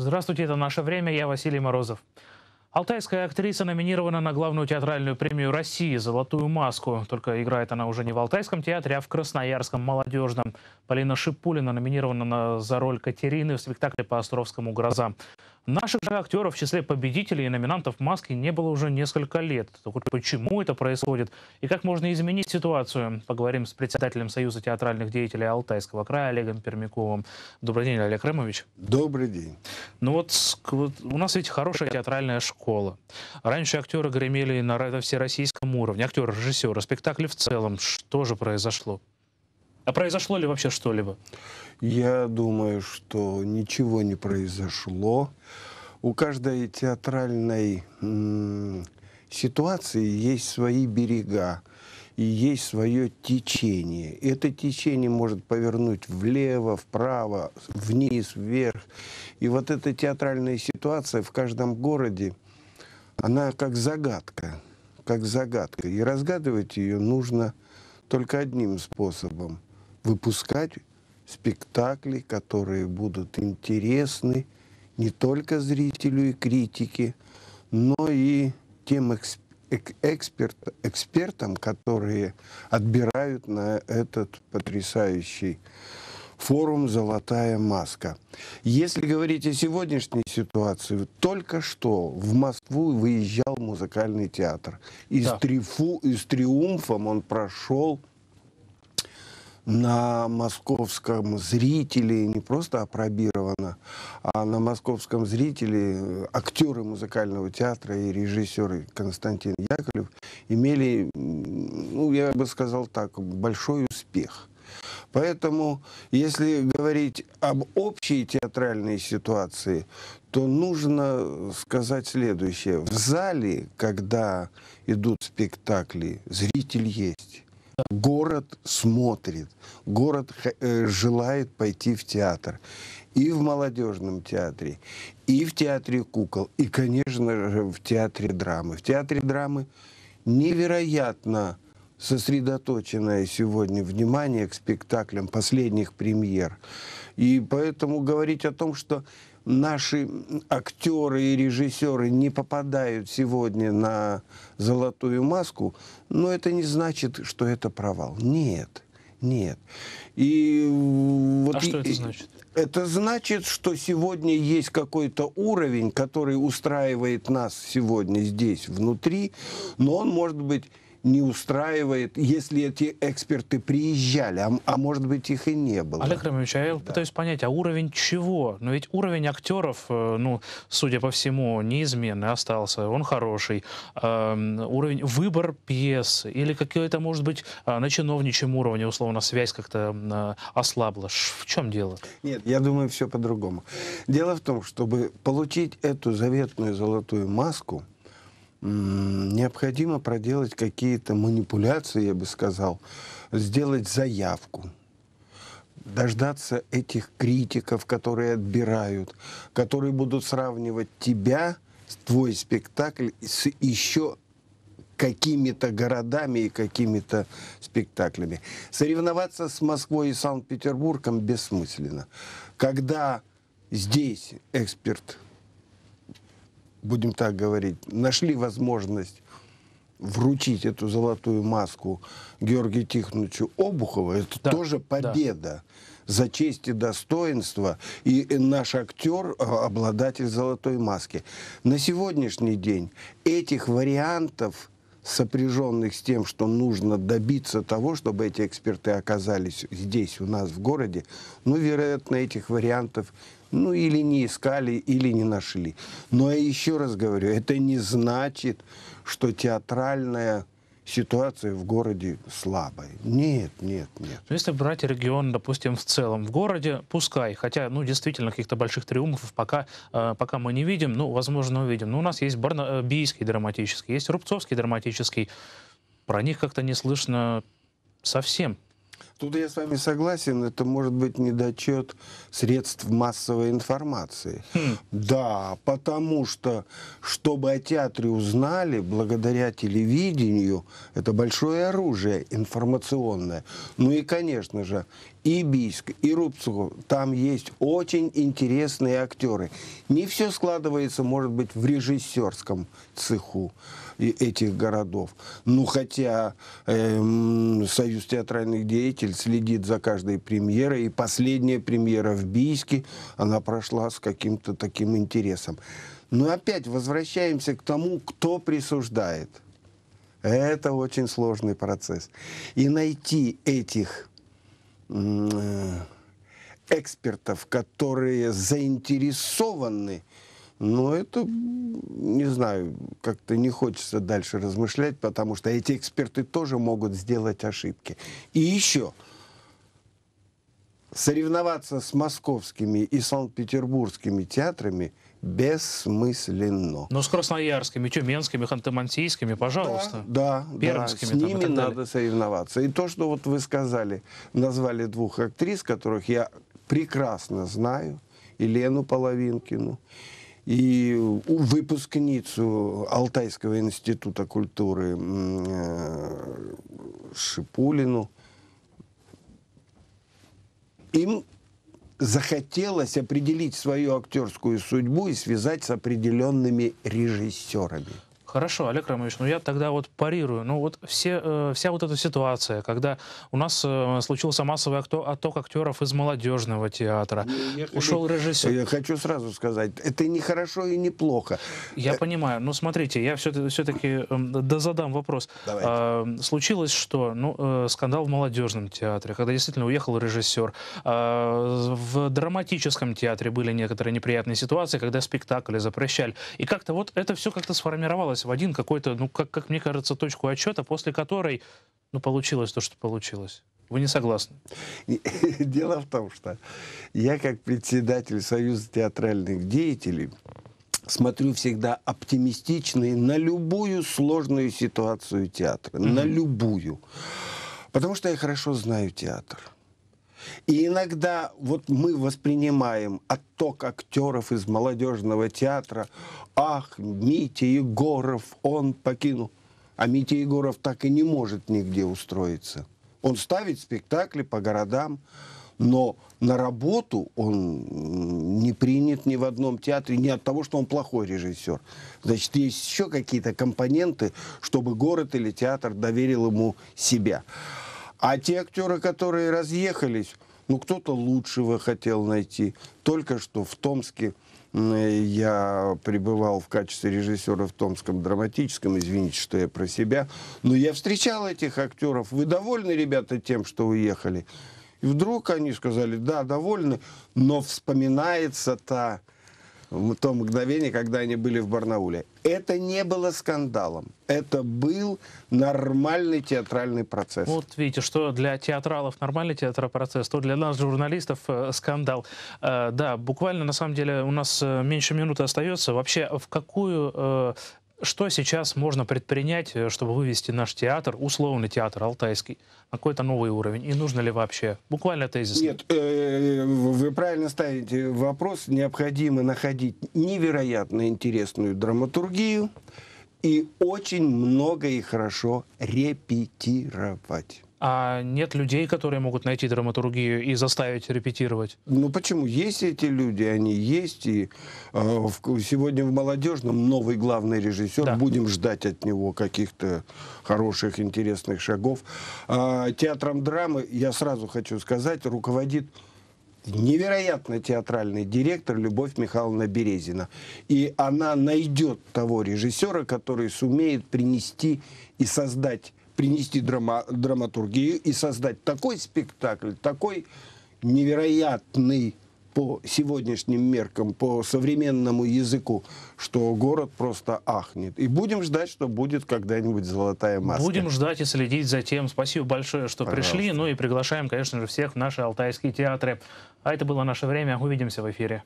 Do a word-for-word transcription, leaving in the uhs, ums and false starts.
Здравствуйте, это «Наше время», я Василий Морозов. Алтайская актриса номинирована на главную театральную премию России «Золотую маску». Только играет она уже не в Алтайском театре, а в Красноярском молодежном. Полина Шипулина номинирована на, за роль Катерины в спектакле по Островскому «Гроза». Наших же актеров в числе победителей и номинантов «Маски» не было уже несколько лет. Только почему это происходит и как можно изменить ситуацию, поговорим с председателем Союза театральных деятелей Алтайского края Олегом Пермяковым. Добрый день, Олег Ремович. Добрый день. Ну вот, вот у нас ведь хорошая театральная школа. Раньше актеры гремели на всероссийском уровне. Актеры, режиссеры, спектакли в целом. Что же произошло? А произошло ли вообще что-либо? Я думаю, что ничего не произошло. У каждой театральной м, ситуации есть свои берега и есть свое течение. Это течение может повернуть влево, вправо, вниз, вверх. И вот эта театральная ситуация в каждом городе, она как загадка, как загадка. И разгадывать ее нужно только одним способом – выпускать спектакли, которые будут интересны не только зрителю и критике, но и тем эксп... эксперт... экспертам, которые отбирают на этот потрясающий форум «Золотая маска». Если говорить о сегодняшней ситуации, только что в Москву выезжал музыкальный театр. И да. с, трифу... с триумфом он прошел на московском зрителе, не просто опробировано, а на московском зрителе актеры музыкального театра и режиссеры Константин Яковлев имели, ну, я бы сказал так, большой успех. Поэтому, если говорить об общей театральной ситуации, то нужно сказать следующее. В зале, когда идут спектакли, зритель есть. Город смотрит, город желает пойти в театр. И в молодежном театре, и в театре кукол, и, конечно же, в театре драмы. В театре драмы невероятно сосредоточенное сегодня внимание к спектаклям последних премьер. И поэтому говорить о том, что наши актеры и режиссеры не попадают сегодня на «Золотую маску», но это не значит, что это провал. Нет, нет. И вот а и, что это значит? Это значит, что сегодня есть какой-то уровень, который устраивает нас сегодня здесь, внутри, но он, может быть, не устраивает, если эти эксперты приезжали, а, а может быть, их и не было. Олег Романович, я да. пытаюсь понять, а уровень чего? Но ведь уровень актеров, ну, судя по всему, неизменный остался, он хороший. Эм, уровень, выбор пьес или какой-то, может быть, на чиновничьем уровне, условно, связь как-то ослабла. В чем дело? Нет, я думаю, все по-другому. Дело в том, чтобы получить эту заветную «Золотую маску», необходимо проделать какие-то манипуляции, я бы сказал, сделать заявку, дождаться этих критиков, которые отбирают, которые будут сравнивать тебя, твой спектакль с еще какими-то городами и какими-то спектаклями. Соревноваться с Москвой и Санкт-Петербургом бессмысленно. Когда здесь эксперт, будем так говорить, нашли возможность вручить эту «Золотую маску» Георгию Тихоновичу Обухову, это да, тоже победа да. за честь и достоинство, и наш актер обладатель «Золотой маски». На сегодняшний день этих вариантов, сопряженных с тем, что нужно добиться того, чтобы эти эксперты оказались здесь, у нас в городе, ну, вероятно, этих вариантов ну, или не искали, или не нашли. Но я еще раз говорю, это не значит, что театральная ситуация в городе слабая. Нет, нет, нет. Если брать регион, допустим, в целом, в городе, пускай, хотя, ну, действительно, каких-то больших триумфов пока, э, пока мы не видим, ну, возможно, увидим. Но у нас есть Барнабийский драматический, есть Рубцовский драматический. Про них как-то не слышно совсем. Тут я с вами согласен, это может быть недочет средств массовой информации. Хм. Да, потому что, чтобы о театре узнали, благодаря телевидению, это большое оружие информационное. Ну и, конечно же, и Бийск, и Рубцову. Там есть очень интересные актеры. Не все складывается, может быть, в режиссерском цеху этих городов. Ну, хотя э, Союз театральных деятелей следит за каждой премьерой. И последняя премьера в Бийске, она прошла с каким-то таким интересом. Но опять возвращаемся к тому, кто присуждает. Это очень сложный процесс. И найти этих экспертов, которые заинтересованы, но это, не знаю, как-то не хочется дальше размышлять, потому что эти эксперты тоже могут сделать ошибки. И еще соревноваться с московскими и санкт-петербургскими театрами бессмысленно. Но с красноярскими, тюменскими, ханты-мансийскими, пожалуйста. Да, да, да. С ними там надо соревноваться. И то, что вот вы сказали, назвали двух актрис, которых я прекрасно знаю, Елену Половинкину и выпускницу Алтайского института культуры Шипулину. Им захотелось определить свою актерскую судьбу и связать с определенными режиссерами. Хорошо, Олег Романович, ну я тогда вот парирую. Ну вот все, э, вся вот эта ситуация, когда у нас э, случился массовый отток актеров из молодежного театра, я ушел хочу, режиссер. Я хочу сразу сказать, это не хорошо и не плохо. Я э... понимаю, но смотрите, я все-таки дозадам вопрос. Э, случилось что? Ну, э, скандал в молодежном театре, когда действительно уехал режиссер. Э, в драматическом театре были некоторые неприятные ситуации, когда спектакли запрещали. И как-то вот это все как-то сформировалось в один какой-то, ну, как, как мне кажется, точку отчета, после которой, ну, получилось то, что получилось. Вы не согласны? Дело в том, что я, как председатель Союза театральных деятелей, смотрю всегда оптимистично и на любую сложную ситуацию театра. Mm-hmm. На любую. Потому что я хорошо знаю театр. И иногда вот мы воспринимаем отток актеров из молодежного театра. Ах, Митя Егоров, он покинул. А Митя Егоров так и не может нигде устроиться. Он ставит спектакли по городам, но на работу он не принят ни в одном театре, не от того, что он плохой режиссер. Значит, есть еще какие-то компоненты, чтобы город или театр доверил ему себя. А те актеры, которые разъехались, ну, кто-то лучшего хотел найти. Только что в Томске я пребывал в качестве режиссера в Томском драматическом, извините, что я про себя, но я встречал этих актеров. Вы довольны, ребята, тем, что уехали? И вдруг они сказали, да, довольны, но вспоминается та, то мгновение, когда они были в Барнауле. Это не было скандалом. Это был нормальный театральный процесс. Вот видите, что для театралов нормальный театральный процесс, то для нас, журналистов, скандал. Да, буквально, на самом деле, у нас меньше минуты остается. Вообще, в какую... Что сейчас можно предпринять, чтобы вывести наш театр, условный театр алтайский, на какой-то новый уровень? И нужно ли вообще? Буквально тезис. Нет, вы правильно ставите вопрос. Необходимо находить невероятно интересную драматургию и очень много и хорошо репетировать. А нет людей, которые могут найти драматургию и заставить репетировать? Ну почему? Есть эти люди, они есть. И э, в, сегодня в молодежном новый главный режиссер. Да. Будем ждать от него каких-то хороших, интересных шагов. Э, театром драмы, я сразу хочу сказать, руководит невероятно театральный директор Любовь Михайловна Березина. И она найдет того режиссера, который сумеет принести и создать принести драма, драматургию и создать такой спектакль, такой невероятный по сегодняшним меркам, по современному языку, что город просто ахнет. И будем ждать, что будет когда-нибудь «Золотая маска». Будем ждать и следить за тем. Спасибо большое, что Пожалуйста. пришли. Ну и приглашаем, конечно же, всех в наши алтайские театры. А это было «Наше время». Увидимся в эфире.